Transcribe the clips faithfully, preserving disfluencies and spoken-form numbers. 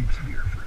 streets here, friends.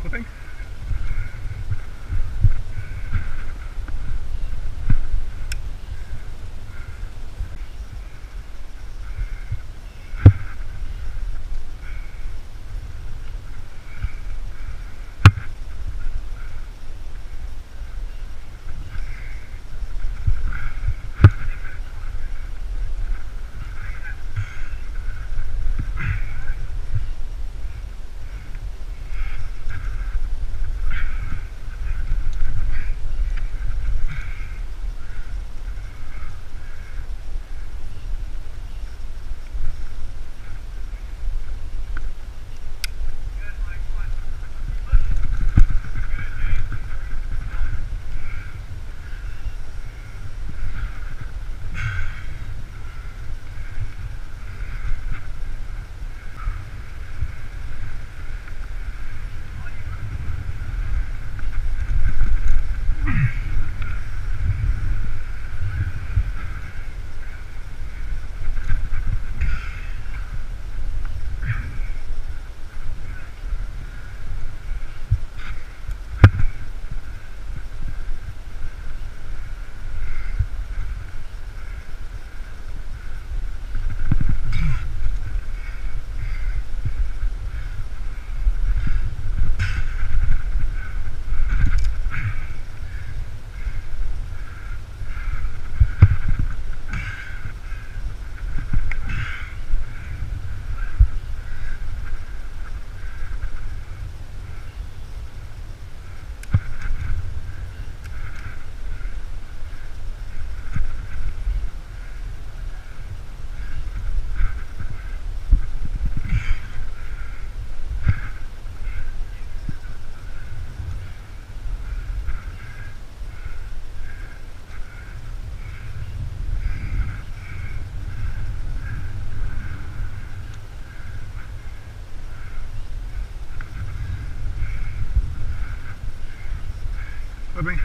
Clipping. with me.